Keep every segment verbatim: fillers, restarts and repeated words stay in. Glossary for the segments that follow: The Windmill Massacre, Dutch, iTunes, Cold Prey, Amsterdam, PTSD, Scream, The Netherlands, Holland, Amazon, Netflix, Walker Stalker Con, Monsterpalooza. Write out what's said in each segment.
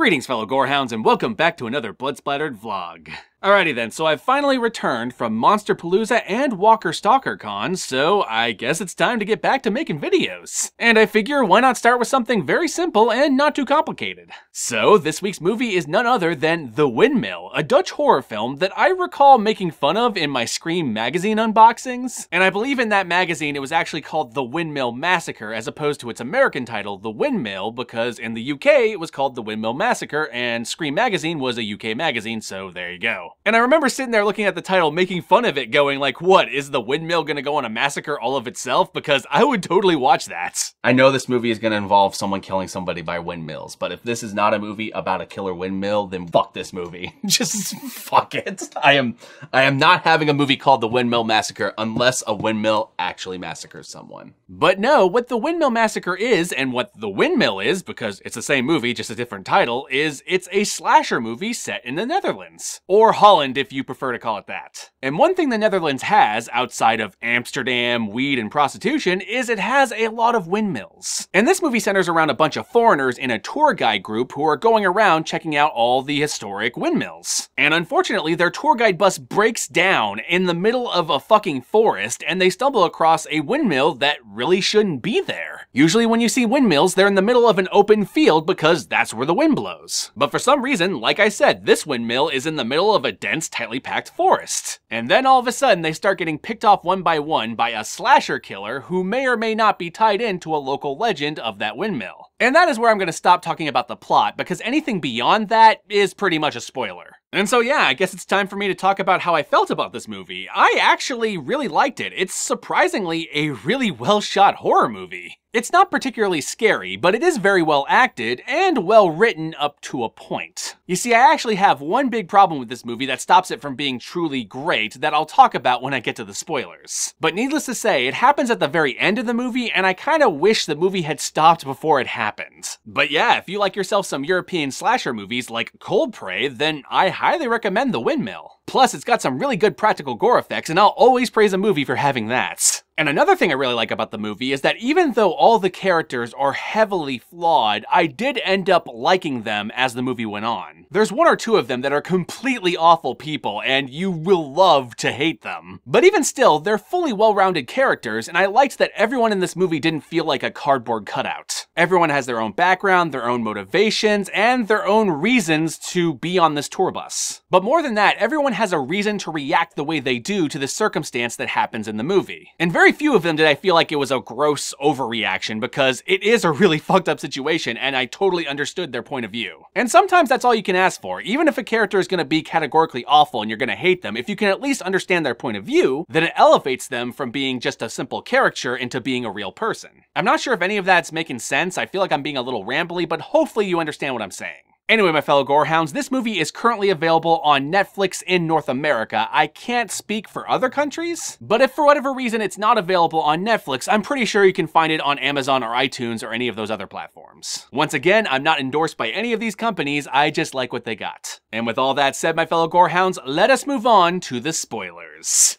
Greetings, fellow gorehounds, and welcome back to another blood-splattered vlog. Alrighty then, so I've finally returned from Monsterpalooza and Walker Stalker Con, so I guess it's time to get back to making videos. And I figure, why not start with something very simple and not too complicated? So this week's movie is none other than The Windmill, a Dutch horror film that I recall making fun of in my Scream magazine unboxings. And I believe in that magazine it was actually called The Windmill Massacre as opposed to its American title, The Windmill, because in the U K it was called The Windmill Massacre. Massacre, and Scream magazine was a U K magazine, so there you go. And I remember sitting there looking at the title, making fun of it, going like, what, is the windmill gonna go on a massacre all of itself? Because I would totally watch that. I know this movie is gonna involve someone killing somebody by windmills, but if this is not a movie about a killer windmill, then fuck this movie. Just fuck it. I am, I am not having a movie called The Windmill Massacre unless a windmill actually massacres someone. But no, what The Windmill Massacre is, and what The Windmill is, because it's the same movie, just a different title, is it's a slasher movie set in the Netherlands. Or Holland, if you prefer to call it that. And one thing the Netherlands has, outside of Amsterdam, weed, and prostitution, is it has a lot of windmills. And this movie centers around a bunch of foreigners in a tour guide group who are going around checking out all the historic windmills. And unfortunately, their tour guide bus breaks down in the middle of a fucking forest, and they stumble across a windmill that really shouldn't be there. Usually when you see windmills, they're in the middle of an open field because that's where the wind blows. But for some reason, like I said, this windmill is in the middle of a dense, tightly packed forest. And then all of a sudden, they start getting picked off one by one by a slasher killer who may or may not be tied into a local legend of that windmill. And that is where I'm going to stop talking about the plot, because anything beyond that is pretty much a spoiler. And so yeah, I guess it's time for me to talk about how I felt about this movie. I actually really liked it. It's surprisingly a really well-shot horror movie. It's not particularly scary, but it is very well acted and well written up to a point. You see, I actually have one big problem with this movie that stops it from being truly great that I'll talk about when I get to the spoilers. But needless to say, it happens at the very end of the movie, and I kinda wish the movie had stopped before it happened. But yeah, if you like yourself some European slasher movies like Cold Prey, then I highly recommend The Windmill. Plus, it's got some really good practical gore effects, and I'll always praise a movie for having that. And another thing I really like about the movie is that even though all the characters are heavily flawed, I did end up liking them as the movie went on. There's one or two of them that are completely awful people, and you will love to hate them. But even still, they're fully well-rounded characters, and I liked that everyone in this movie didn't feel like a cardboard cutout. Everyone has their own background, their own motivations, and their own reasons to be on this tour bus. But more than that, everyone has a reason to react the way they do to the circumstance that happens in the movie. And very few of them did I feel like it was a gross overreaction, because it is a really fucked up situation and I totally understood their point of view. And sometimes that's all you can ask for. Even if a character is going to be categorically awful and you're going to hate them, if you can at least understand their point of view, then it elevates them from being just a simple caricature into being a real person. I'm not sure if any of that's making sense. I feel like I'm being a little rambly, but hopefully you understand what I'm saying. Anyway, my fellow gorehounds, this movie is currently available on Netflix in North America. I can't speak for other countries, but if for whatever reason it's not available on Netflix, I'm pretty sure you can find it on Amazon or iTunes or any of those other platforms. Once again, I'm not endorsed by any of these companies, I just like what they got. And with all that said, my fellow gorehounds, let us move on to the spoilers.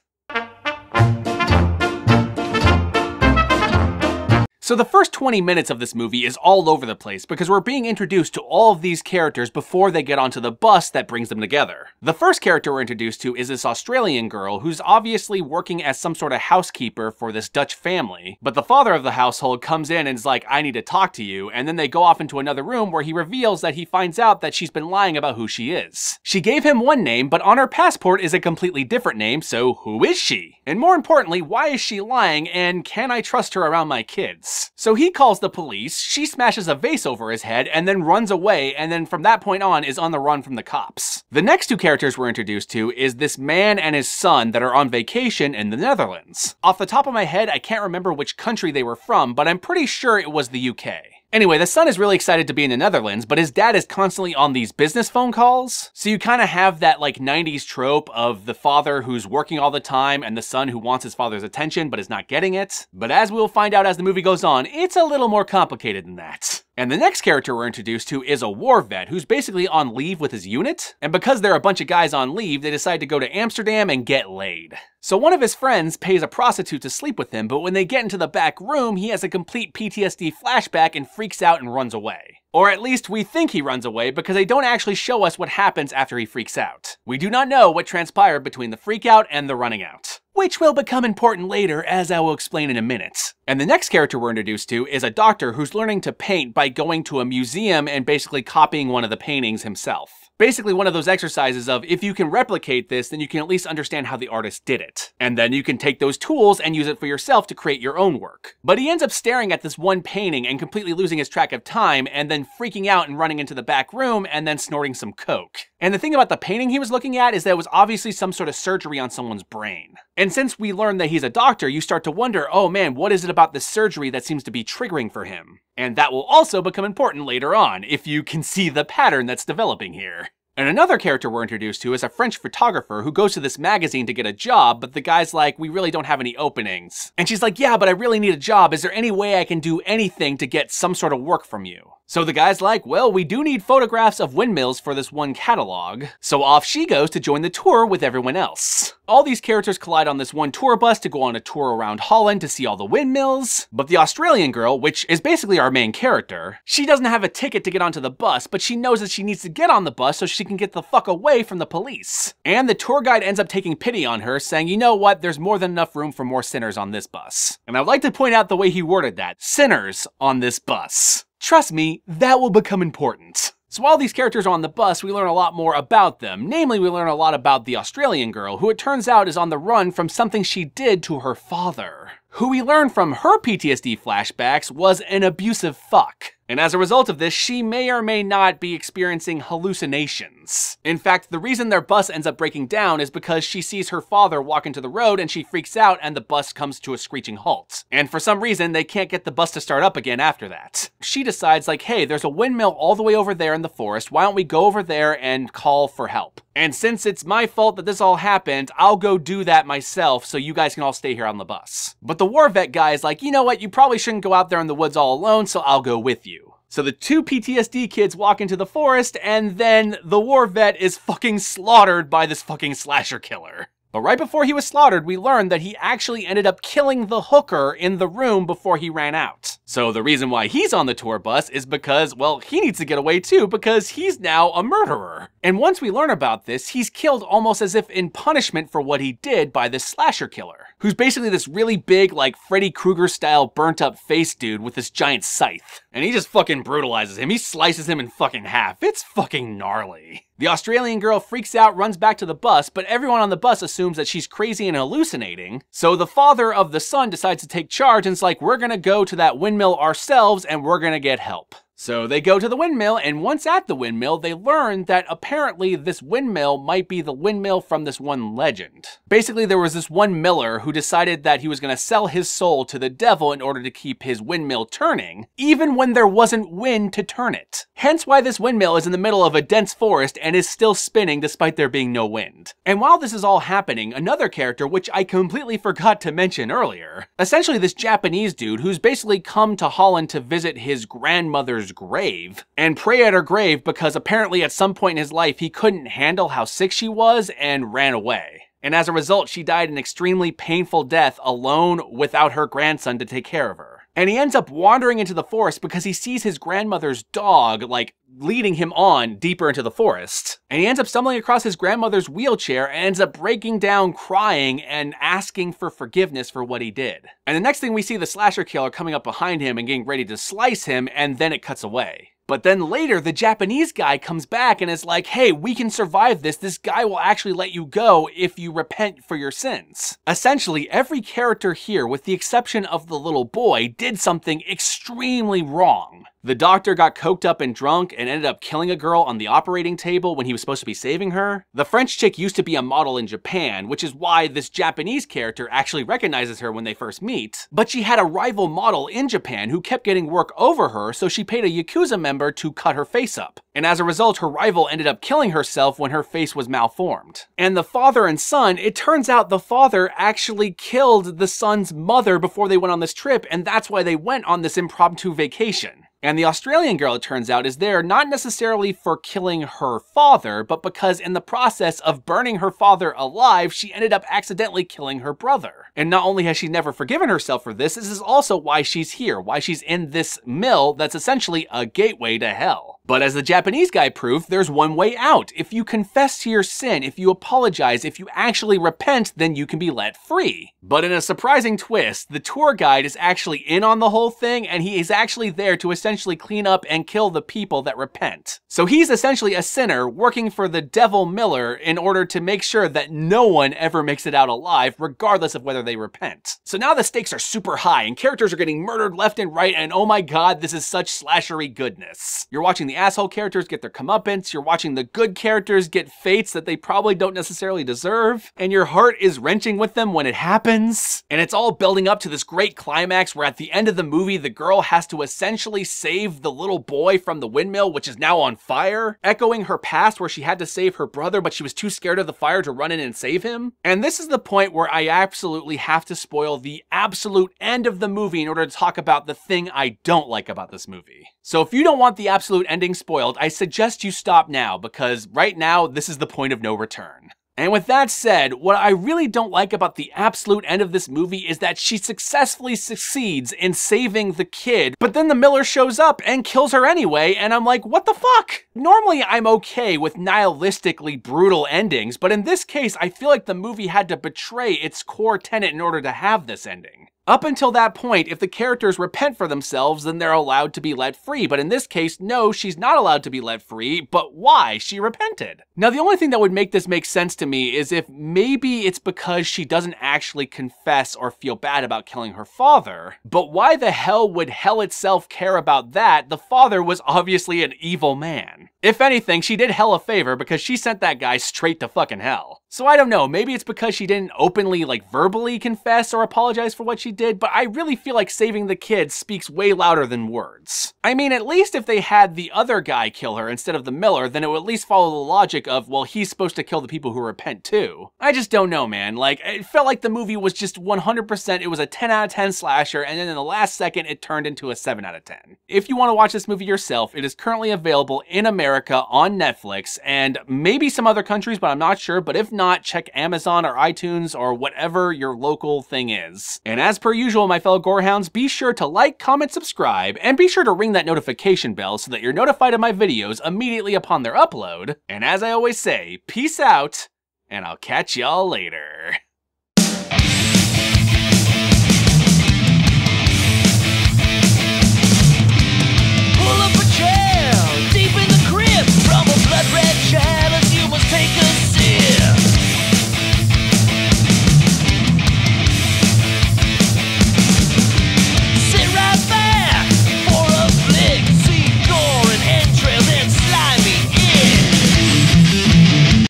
So the first twenty minutes of this movie is all over the place because we're being introduced to all of these characters before they get onto the bus that brings them together. The first character we're introduced to is this Australian girl who's obviously working as some sort of housekeeper for this Dutch family, but the father of the household comes in and is like, I need to talk to you, and then they go off into another room where he reveals that he finds out that she's been lying about who she is. She gave him one name, but on her passport is a completely different name, so who is she? And more importantly, why is she lying, and can I trust her around my kids? So he calls the police, she smashes a vase over his head, and then runs away, and then from that point on is on the run from the cops. The next two characters we're introduced to is this man and his son that are on vacation in the Netherlands. Off the top of my head, I can't remember which country they were from, but I'm pretty sure it was the U K. Anyway, the son is really excited to be in the Netherlands, but his dad is constantly on these business phone calls. So you kind of have that like nineties trope of the father who's working all the time and the son who wants his father's attention but is not getting it. But as we'll find out as the movie goes on, it's a little more complicated than that. And the next character we're introduced to is a war vet who's basically on leave with his unit, and because they're a bunch of guys on leave, they decide to go to Amsterdam and get laid. So one of his friends pays a prostitute to sleep with him, but when they get into the back room, he has a complete P T S D flashback and freaks out and runs away. Or at least we think he runs away, because they don't actually show us what happens after he freaks out. We do not know what transpired between the freak out and the running out, which will become important later, as I will explain in a minute. And the next character we're introduced to is a doctor who's learning to paint by going to a museum and basically copying one of the paintings himself. Basically one of those exercises of, if you can replicate this, then you can at least understand how the artist did it. And then you can take those tools and use it for yourself to create your own work. But he ends up staring at this one painting and completely losing his track of time, and then freaking out and running into the back room and then snorting some coke. And the thing about the painting he was looking at is that it was obviously some sort of surgery on someone's brain. And since we learn that he's a doctor, you start to wonder, oh man, what is it about this surgery that seems to be triggering for him? And that will also become important later on, if you can see the pattern that's developing here. And another character we're introduced to is a French photographer who goes to this magazine to get a job, but the guy's like, we really don't have any openings. And she's like, yeah, but I really need a job. Is there any way I can do anything to get some sort of work from you? So the guy's like, well, we do need photographs of windmills for this one catalog. So off she goes to join the tour with everyone else. All these characters collide on this one tour bus to go on a tour around Holland to see all the windmills. But the Australian girl, which is basically our main character, she doesn't have a ticket to get onto the bus, but she knows that she needs to get on the bus so she can get the fuck away from the police. And the tour guide ends up taking pity on her, saying, you know what, there's more than enough room for more sinners on this bus. And I'd like to point out the way he worded that, sinners on this bus. Trust me, that will become important. So while these characters are on the bus, we learn a lot more about them. Namely, we learn a lot about the Australian girl, who it turns out is on the run from something she did to her father, who we learn from her P T S D flashbacks was an abusive fuck. And as a result of this, she may or may not be experiencing hallucinations. In fact, the reason their bus ends up breaking down is because she sees her father walk into the road and she freaks out and the bus comes to a screeching halt. And for some reason, they can't get the bus to start up again after that. She decides, like, hey, there's a windmill all the way over there in the forest. Why don't we go over there and call for help? And since it's my fault that this all happened, I'll go do that myself so you guys can all stay here on the bus. But the war vet guy is like, you know what, you probably shouldn't go out there in the woods all alone, so I'll go with you. So the two P T S D kids walk into the forest, and then the war vet is fucking slaughtered by this fucking slasher killer. But right before he was slaughtered, we learned that he actually ended up killing the hooker in the room before he ran out. So the reason why he's on the tour bus is because, well, he needs to get away too, because he's now a murderer. And once we learn about this, he's killed almost as if in punishment for what he did by this slasher killer, who's basically this really big, like, Freddy Krueger-style burnt-up face dude with this giant scythe. And he just fucking brutalizes him. He slices him in fucking half. It's fucking gnarly. The Australian girl freaks out, runs back to the bus, but everyone on the bus assumes that she's crazy and hallucinating. So the father of the son decides to take charge and's like, we're gonna go to that windmill ourselves and we're gonna get help. So they go to the windmill, and once at the windmill, they learn that apparently this windmill might be the windmill from this one legend. Basically, there was this one miller who decided that he was going to sell his soul to the devil in order to keep his windmill turning, even when there wasn't wind to turn it. Hence why this windmill is in the middle of a dense forest and is still spinning despite there being no wind. And while this is all happening, another character, which I completely forgot to mention earlier, essentially this Japanese dude who's basically come to Holland to visit his grandmother's grave and pray at her grave, because apparently at some point in his life he couldn't handle how sick she was and ran away. And as a result, she died an extremely painful death alone without her grandson to take care of her. And he ends up wandering into the forest because he sees his grandmother's dog, like, leading him on deeper into the forest. And he ends up stumbling across his grandmother's wheelchair and ends up breaking down, crying, and asking for forgiveness for what he did. And the next thing we see, the slasher killer coming up behind him and getting ready to slice him, and then it cuts away. But then later, the Japanese guy comes back and is like, hey, we can survive this. This guy will actually let you go if you repent for your sins. Essentially, every character here, with the exception of the little boy, did something extremely wrong. The doctor got coked up and drunk and ended up killing a girl on the operating table when he was supposed to be saving her. The French chick used to be a model in Japan, which is why this Japanese character actually recognizes her when they first meet. But she had a rival model in Japan who kept getting work over her, so she paid a Yakuza member to cut her face up. And as a result, her rival ended up killing herself when her face was malformed. And the father and son, it turns out the father actually killed the son's mother before they went on this trip, and that's why they went on this impromptu vacation. And the Australian girl, it turns out, is there not necessarily for killing her father, but because in the process of burning her father alive, she ended up accidentally killing her brother. And not only has she never forgiven herself for this, this is also why she's here, why she's in this mill that's essentially a gateway to hell. But as the Japanese guy proved, there's one way out. If you confess to your sin, if you apologize, if you actually repent, then you can be let free. But in a surprising twist, the tour guide is actually in on the whole thing, and he is actually there to essentially clean up and kill the people that repent. So he's essentially a sinner working for the Devil Miller in order to make sure that no one ever makes it out alive, regardless of whether they repent. So now the stakes are super high, and characters are getting murdered left and right, and oh my god, this is such slashery goodness. You're watching the The asshole characters get their comeuppance, you're watching the good characters get fates that they probably don't necessarily deserve, and your heart is wrenching with them when it happens. And it's all building up to this great climax where at the end of the movie, the girl has to essentially save the little boy from the windmill, which is now on fire, echoing her past where she had to save her brother, but she was too scared of the fire to run in and save him. And this is the point where I absolutely have to spoil the absolute end of the movie in order to talk about the thing I don't like about this movie. So if you don't want the absolute end spoiled, I suggest you stop now, because right now this is the point of no return. And with that said, what I really don't like about the absolute end of this movie is that she successfully succeeds in saving the kid, but then the Miller shows up and kills her anyway, and I'm like, what the fuck? Normally I'm okay with nihilistically brutal endings, but in this case I feel like the movie had to betray its core tenet in order to have this ending. Up until that point, if the characters repent for themselves, then they're allowed to be let free. But in this case, no, she's not allowed to be let free, but why? She repented. Now, the only thing that would make this make sense to me is if maybe it's because she doesn't actually confess or feel bad about killing her father. But why the hell would hell itself care about that? The father was obviously an evil man. If anything, she did hell a favor because she sent that guy straight to fucking hell. So I don't know, maybe it's because she didn't openly, like, verbally confess or apologize for what she did, but I really feel like saving the kid speaks way louder than words. I mean, at least if they had the other guy kill her instead of the Miller, then it would at least follow the logic of, well, he's supposed to kill the people who repent too. I just don't know, man. Like, it felt like the movie was just one hundred percent, it was a ten out of ten slasher, and then in the last second, it turned into a seven out of ten. If you want to watch this movie yourself, it is currently available in America on Netflix, and maybe some other countries, but I'm not sure, but if not, Not check Amazon or iTunes or whatever your local thing is. And as per usual, my fellow gorehounds, be sure to like, comment, subscribe, and be sure to ring that notification bell so that you're notified of my videos immediately upon their upload. And as I always say, peace out, and I'll catch y'all later.